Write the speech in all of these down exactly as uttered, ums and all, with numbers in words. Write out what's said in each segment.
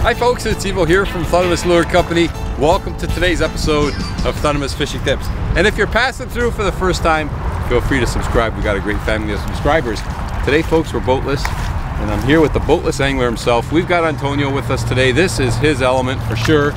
Hi folks, it's Ivo here from Thundermist Lure Company. Welcome to today's episode of Thundermist Fishing Tips. And if you're passing through for the first time, feel free to subscribe. We've got a great family of subscribers. Today folks, we're boatless, and I'm here with the Boatless Angler himself. We've got Antonio with us today. This is his element for sure.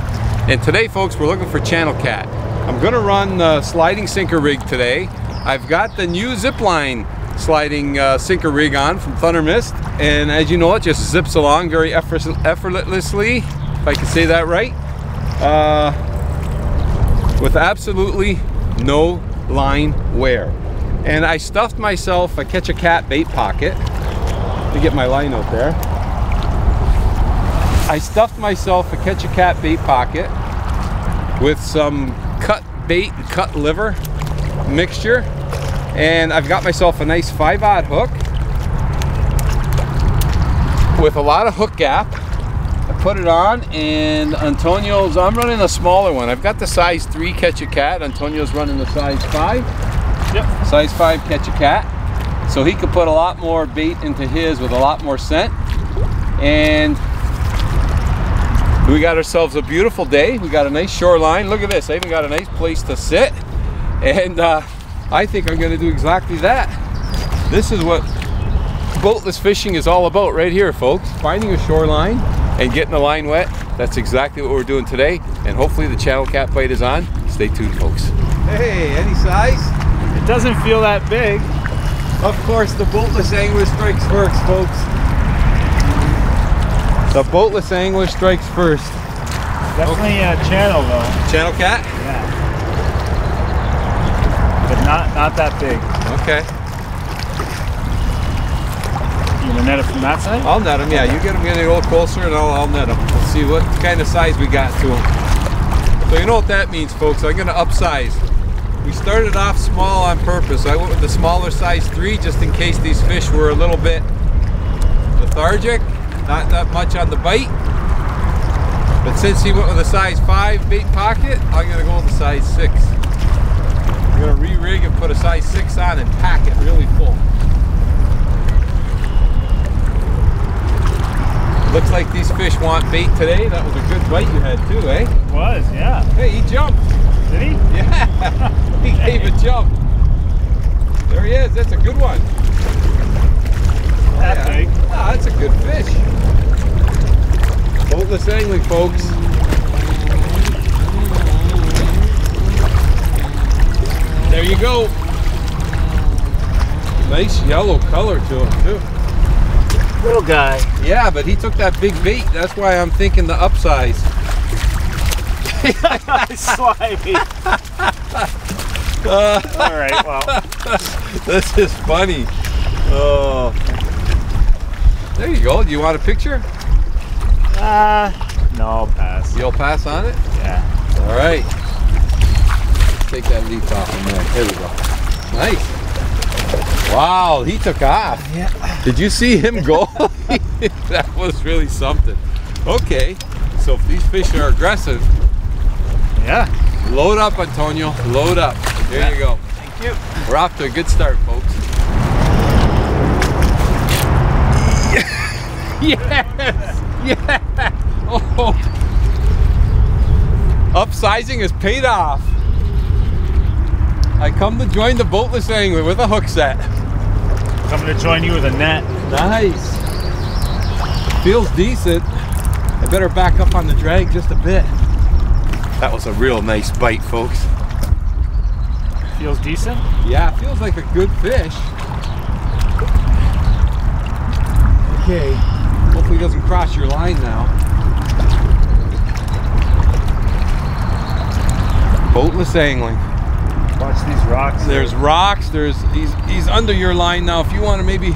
And today folks, we're looking for Channel Cat. I'm gonna run the sliding sinker rig today. I've got the new Zip Line sliding uh, sinker rig on from Thundermist, and as you know, it just zips along very effort effortlessly, if I can say that right, uh, with absolutely no line wear. And I stuffed myself a catch a cat bait pocket. Let me get my line out there. I stuffed myself a catch a cat bait pocket with some cut bait and cut liver mixture, and I've got myself a nice five aught hook with a lot of hook gap. I put it on, and Antonio's, I'm running a smaller one. I've got the size three catch a cat. Antonio's running the size five. Yep. Size five catch a cat. So he could put a lot more bait into his with a lot more scent. And we got ourselves a beautiful day. We got a nice shoreline. Look at this. I even got a nice place to sit. And uh, I think I'm gonna do exactly that. This is what boatless fishing is all about right here, folks. Finding a shoreline and getting the line wet. That's exactly what we're doing today. And hopefully the channel cat bite is on. Stay tuned, folks. Hey, any size? It doesn't feel that big. Of course, the boatless angler strikes first, folks. The boatless angler strikes first. Definitely a channel though. Channel cat? Yeah. Not, not that big. Okay. You gonna net it from that side? I'll net him, yeah. You get him getting a little closer and I'll, I'll net him. Let's see what kind of size we got to him. So you know what that means, folks. I'm gonna upsize. We started off small on purpose. I went with the smaller size three just in case these fish were a little bit lethargic, not that much on the bite. But since he went with a size five bait pocket, I'm gonna go with a size six. I'm gonna re-rig and put a size six on and pack it really full. Looks like these fish want bait today. That was a good bite you had too, eh? It was, yeah. Hey, he jumped. Did he? Yeah, he hey. gave a jump. There he is, that's a good one. That big. Yeah. Oh, that's a good fish. Boatless angling, folks. There you go. Nice yellow color to him too. Little guy. Yeah, but he took that big bait. That's why I'm thinking the upsize. Slimy. uh, All right, well. This is funny. Oh. There you go. Do you want a picture? Uh, no, I'll pass. You'll pass on it? Yeah. All right. Take that leaf off in there. There we go. Nice. Wow, he took off. Yeah. Did you see him go? That was really something. Okay, so if these fish are aggressive, yeah. Load up, Antonio. Load up. There yeah. you go. Thank you. We're off to a good start, folks. Yes. Yeah. Oh. Upsizing has paid off. I come to join the boatless angler with a hook set. Coming to join you with a net. Nice. Feels decent. I better back up on the drag just a bit. That was a real nice bite, folks. Feels decent? Yeah, feels like a good fish. Okay. Hopefully it doesn't cross your line now. Boatless angling. Watch these rocks. There's there. rocks. There's he's he's under your line now. If you want to maybe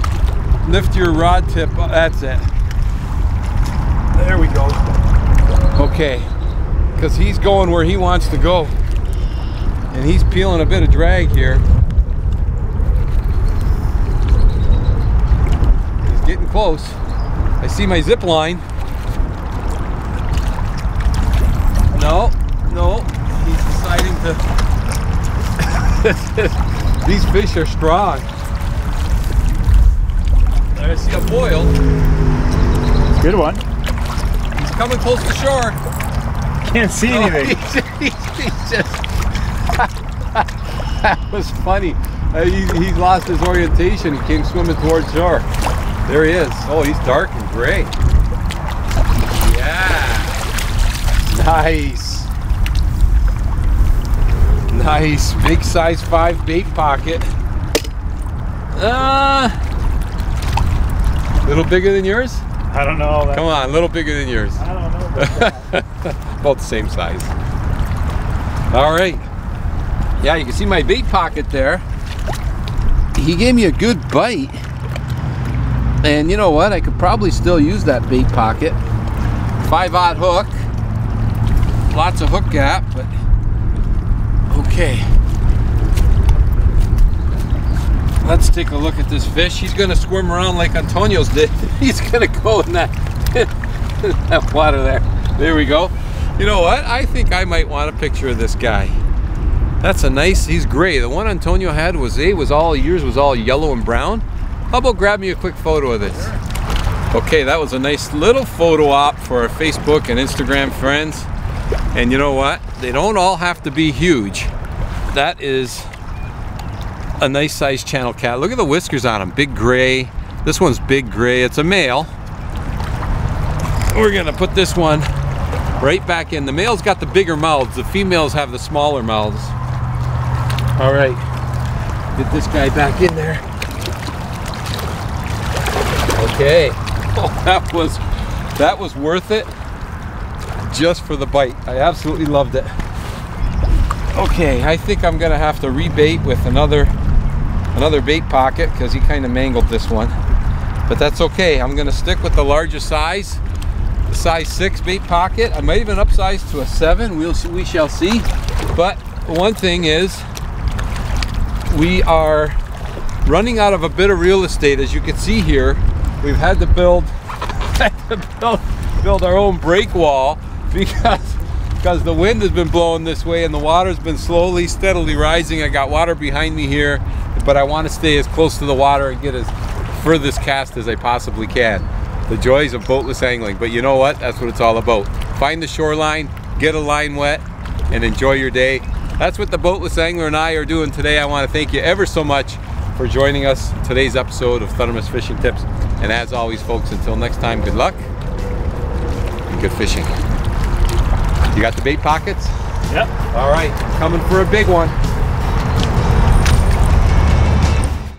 lift your rod tip, oh, that's it. There we go. Okay, because he's going where he wants to go, and he's peeling a bit of drag here. He's getting close. I see my zip line. No, no, he's deciding to. These fish are strong. There I see a boil. Good one. He's coming close to shore. Can't see oh, anything. He's, he's just, that was funny. Uh, he, he lost his orientation. He came swimming towards shore. There he is. Oh, he's dark and gray. Yeah. Nice. Nice. Big size five bait pocket. Uh, little bigger than yours? I don't know. Come on, a little bigger than yours. I don't know about that. About the same size. All right. Yeah, you can see my bait pocket there. He gave me a good bite. And you know what? I could probably still use that bait pocket. five aught hook. Lots of hook gap, but okay. Let's take a look at this fish. He's gonna squirm around like Antonio's did. He's gonna go in that, in that water there. There we go. You know what? I think I might want a picture of this guy. That's a nice, he's gray. The one Antonio had was, he was all, yours was all yellow and brown. How about grab me a quick photo of this? Okay, that was a nice little photo op for our Facebook and Instagram friends. And you know what? They don't all have to be huge. That is a nice sized channel cat. Look at the whiskers on him, big gray. This one's big gray, it's a male. We're gonna put this one right back in. The male's got the bigger mouths, the females have the smaller mouths. All right, get this guy back in there. Okay, oh, that was, that was worth it just for the bite. I absolutely loved it. Okay, I think I'm gonna have to rebait with another another bait pocket because he kind of mangled this one, but that's okay. I'm gonna stick with the larger size, the size six bait pocket. I might even upsize to a seven. We'll see, we shall see. But one thing is, we are running out of a bit of real estate. As you can see here, we've had to build, had to build, build our own break wall because because the wind has been blowing this way and the water's been slowly, steadily rising. I got water behind me here, but I want to stay as close to the water and get as furthest cast as I possibly can. The joys of boatless angling, but you know what? That's what it's all about. Find the shoreline, get a line wet, and enjoy your day. That's what the Boatless Angler and I are doing today. I want to thank you ever so much for joining us in today's episode of Thundermist Fishing Tips. And as always, folks, until next time, good luck and good fishing. You got the bait pockets? Yep. All right, coming for a big one.